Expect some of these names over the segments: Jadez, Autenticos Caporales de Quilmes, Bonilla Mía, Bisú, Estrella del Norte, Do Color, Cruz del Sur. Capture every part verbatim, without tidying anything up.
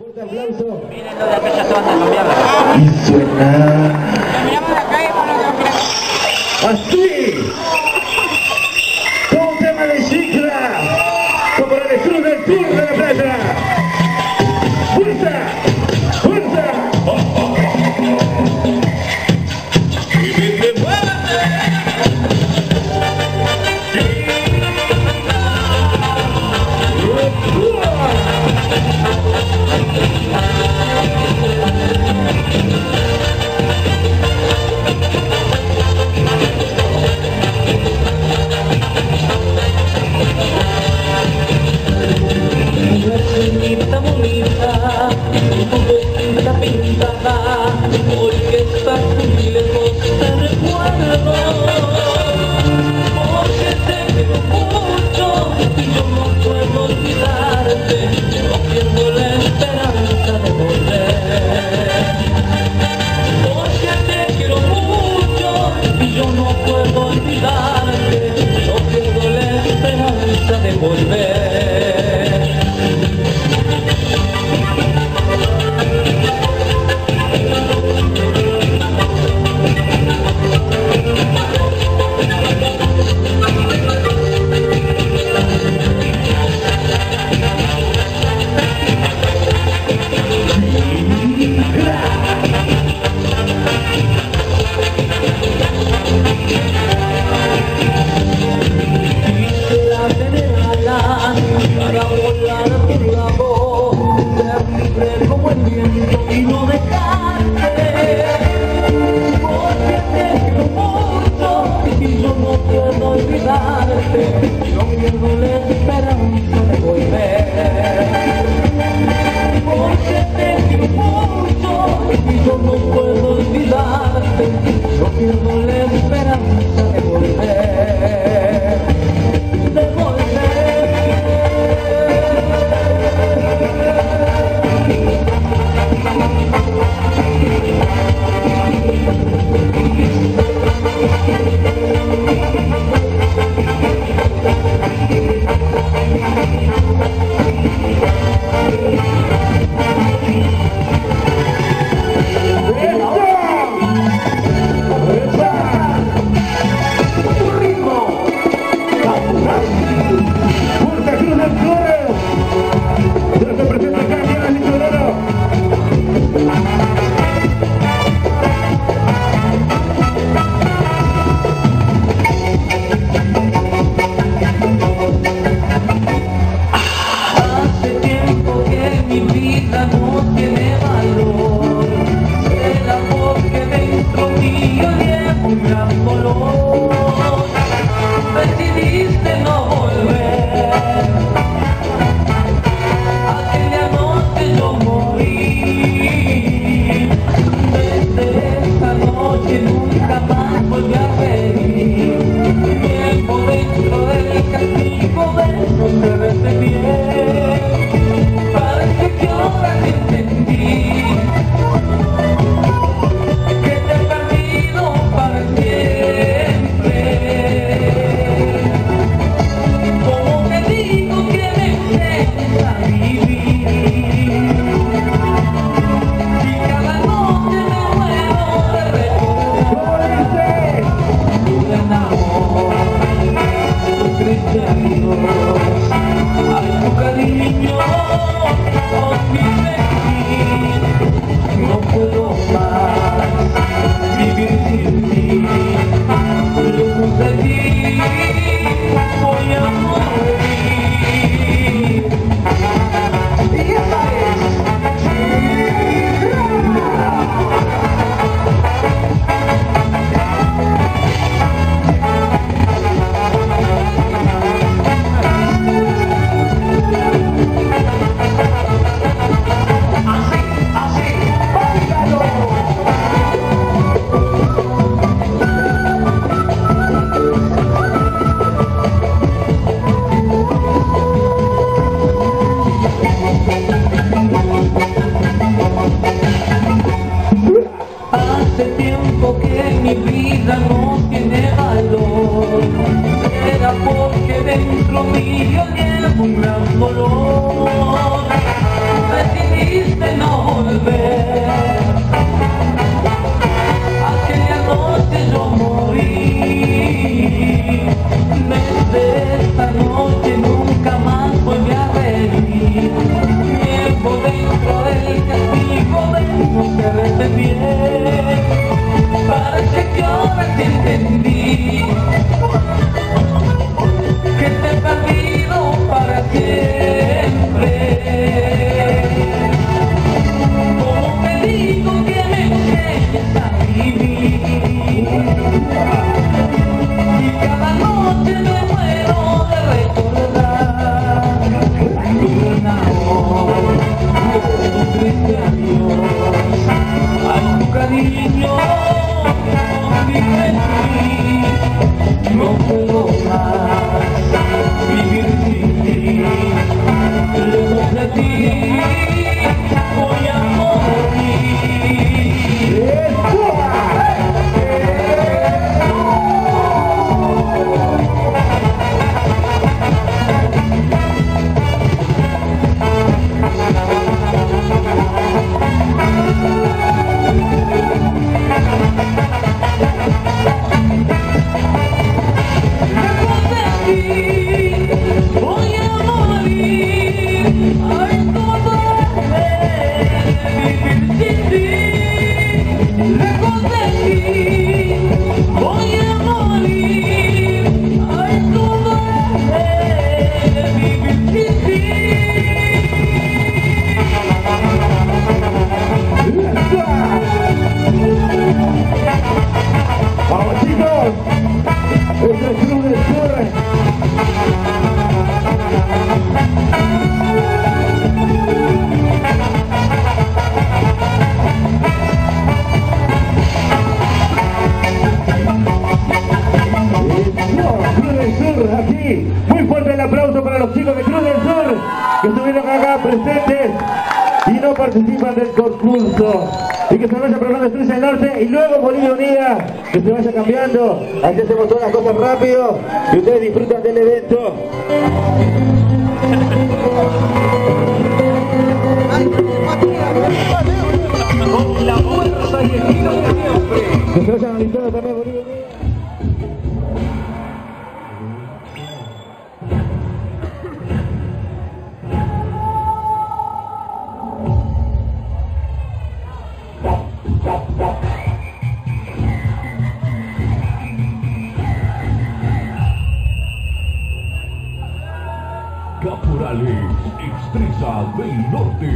Fuerte aplauso. Miren lo de aquella toda cambiada. Y suena. Caminamos la calle con la cambiada. Así. Con un tema de cicla. Como el estilo del Tour de la Playa. ¡Fuerza! ¡Fuerza! Oh, oh, oh, oh. Thank you. que un gran dolor decidiste no volver. Aquella noche yo morí, desde esta noche nunca más volví a reír. Tiempo dentro del castigo dentro que recibí, parece que ahora te entendí. Muy fuerte el aplauso para los chicos de Cruz del Sur que estuvieron acá presentes y no participan del concurso, y que se vaya probando Estrella del Norte y luego Bolivia Unida, que se vaya cambiando. Aquí hacemos todas las cosas rápido y ustedes disfrutan del evento. Con la fuerza y el giro de siempre, que se vayan alistando también Bolivia Unida. Caporales, Estrella del Norte.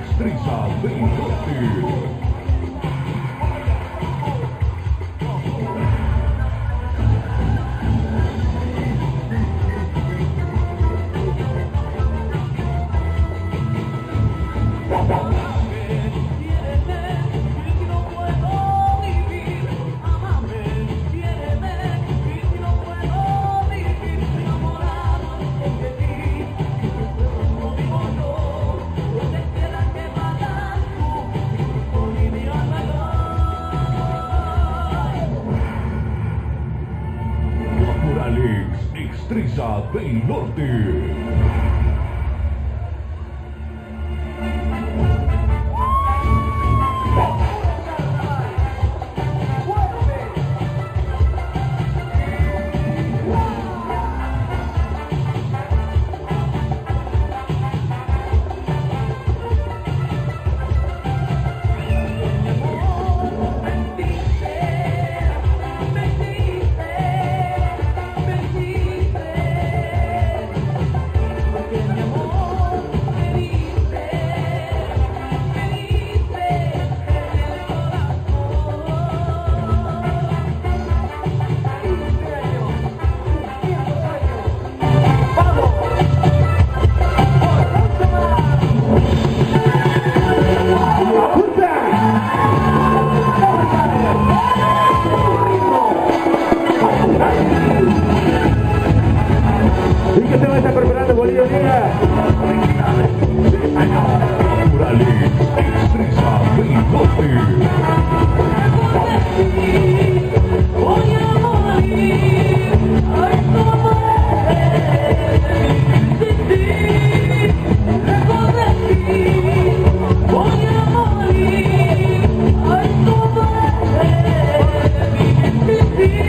Estrella del Norte. Estrella del Norte. Estrella del Norte. Voy a morir, ay, cómo eres, sin ti, lejos de ti. Voy a morir, ay, cómo eres, sin ti.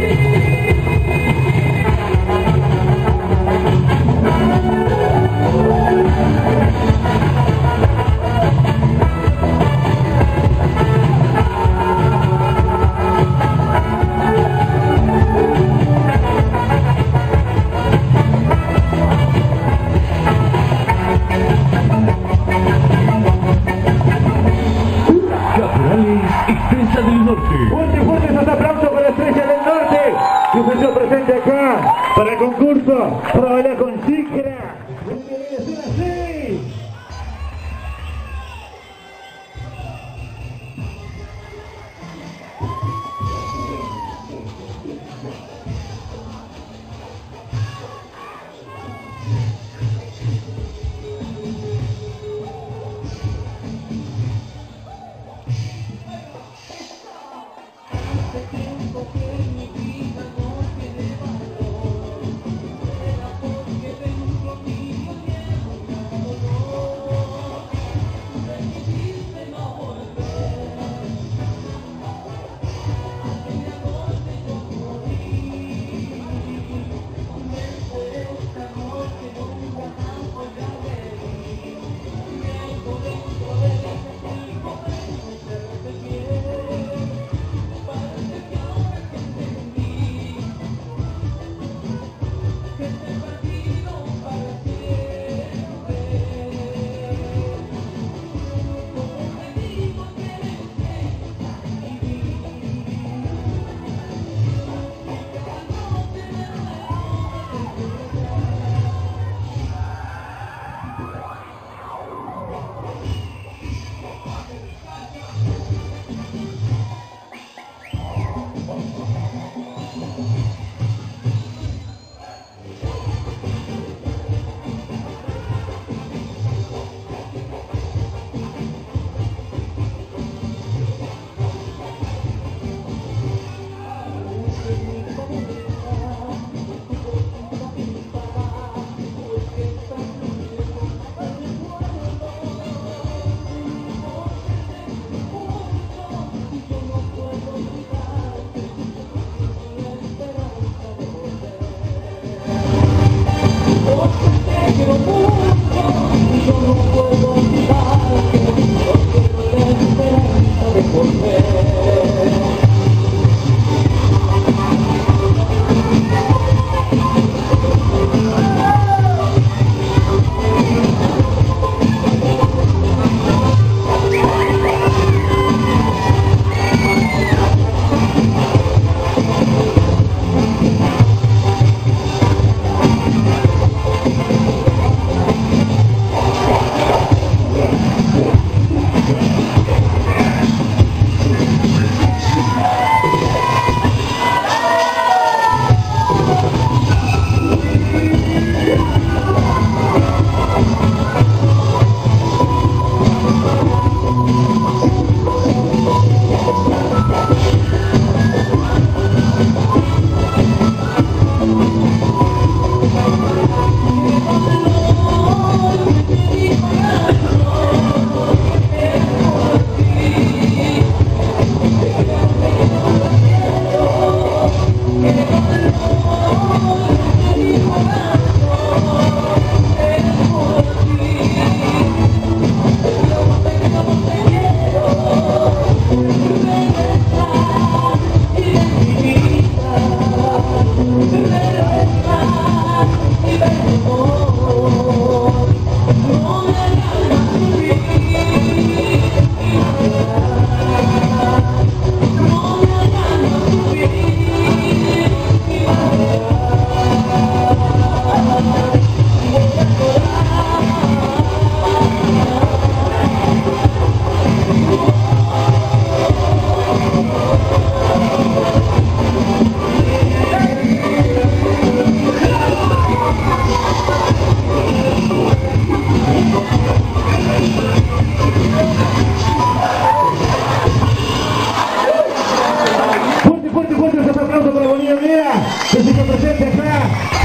para Bonilla Mía, que se presente acá.